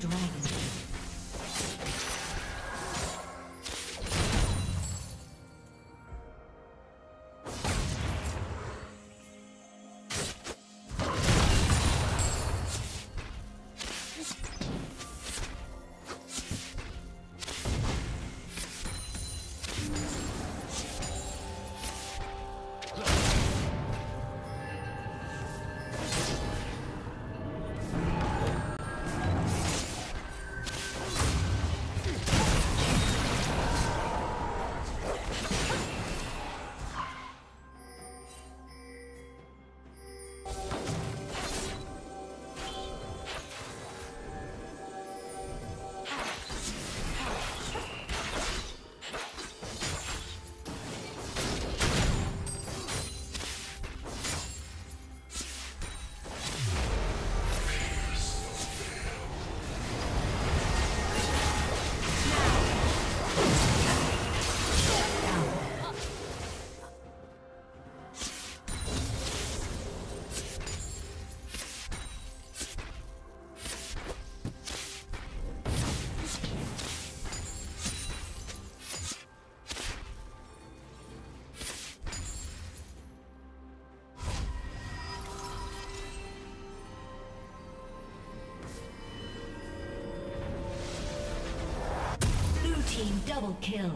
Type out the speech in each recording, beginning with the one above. dragon. Double kill.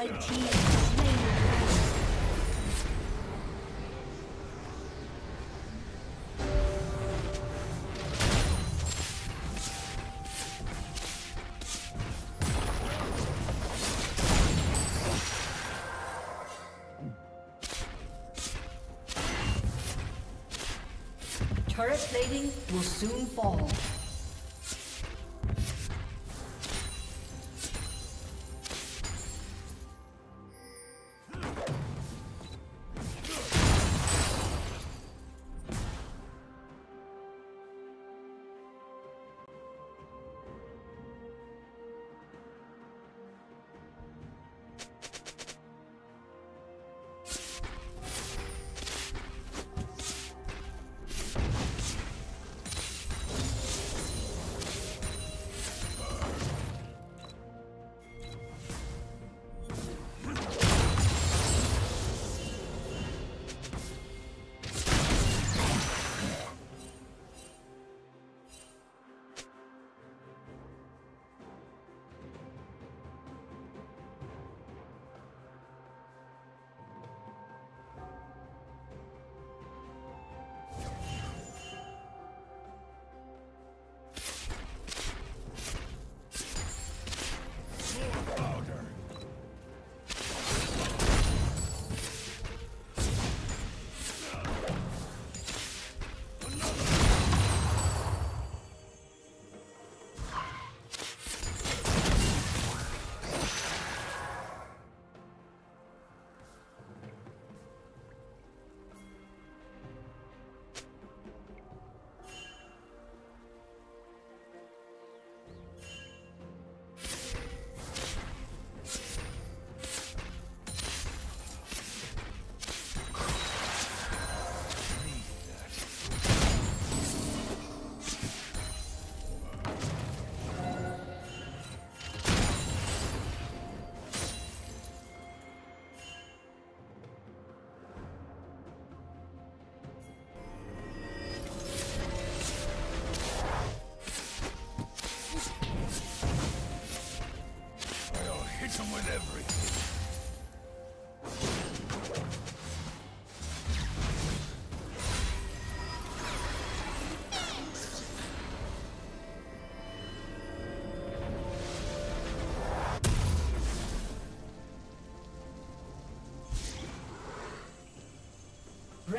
Red team has slain the dragon. Turret plating will soon fall.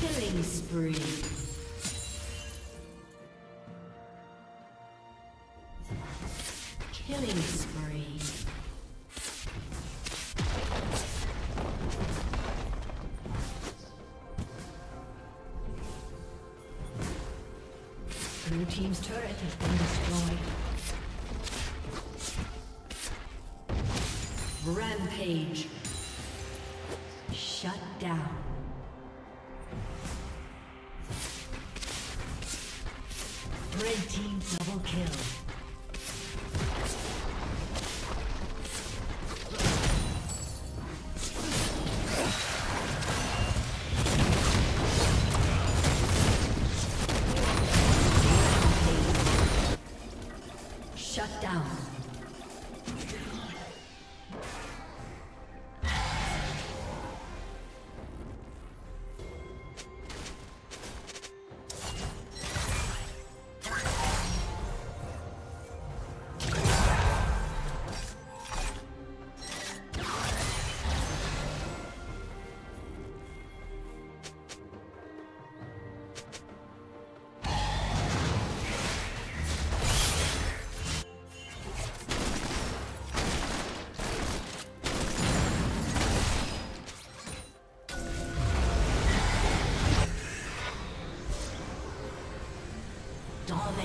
Killing spree. Blue team's turret has been destroyed. Rampage. Shut down. Red team double kill.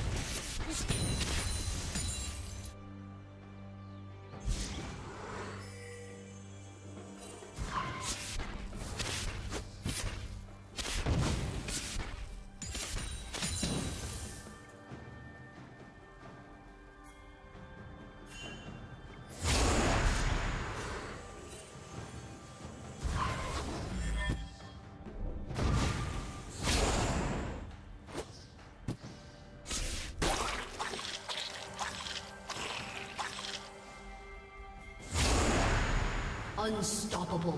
Unstoppable.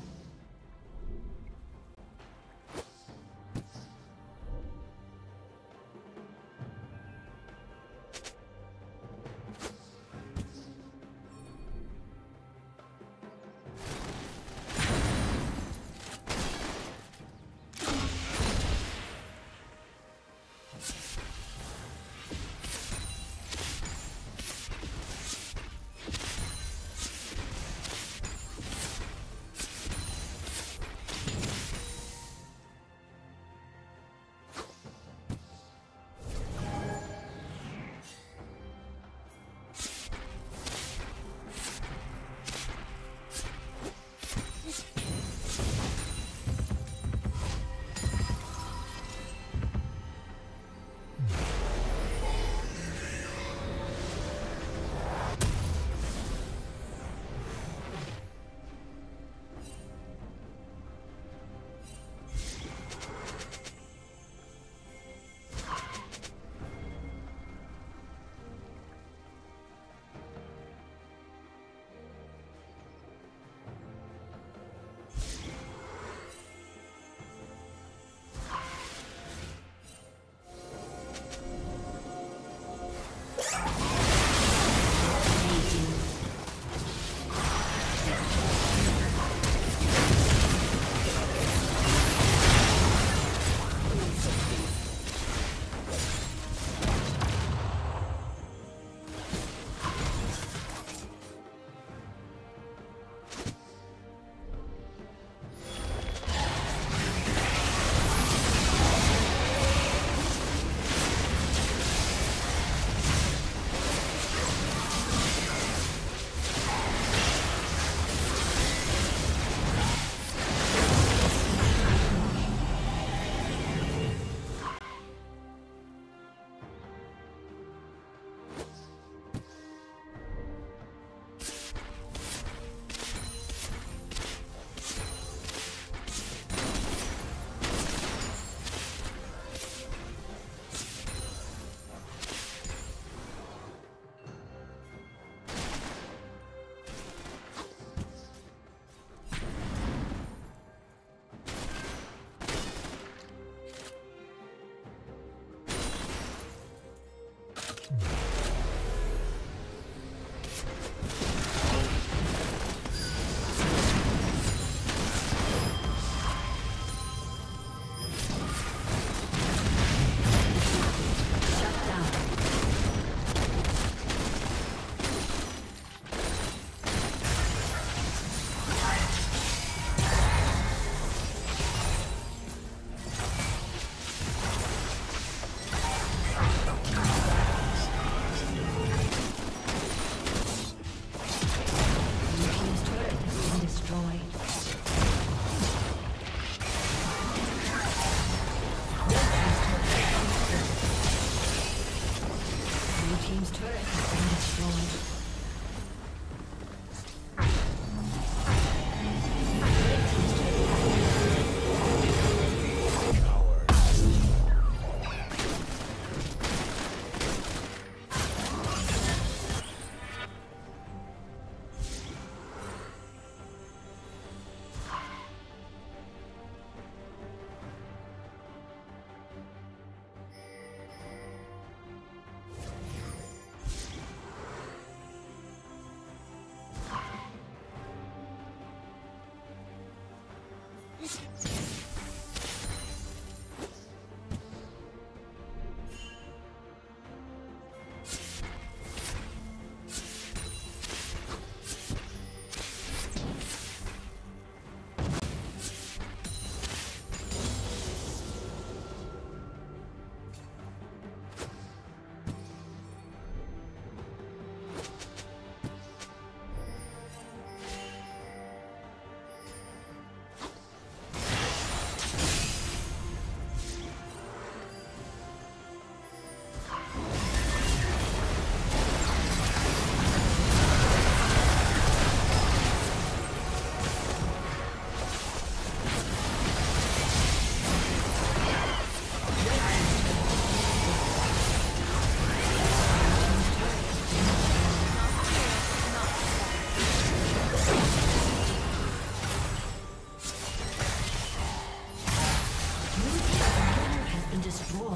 destroyed. Blue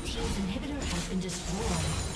team's inhibitor has been destroyed.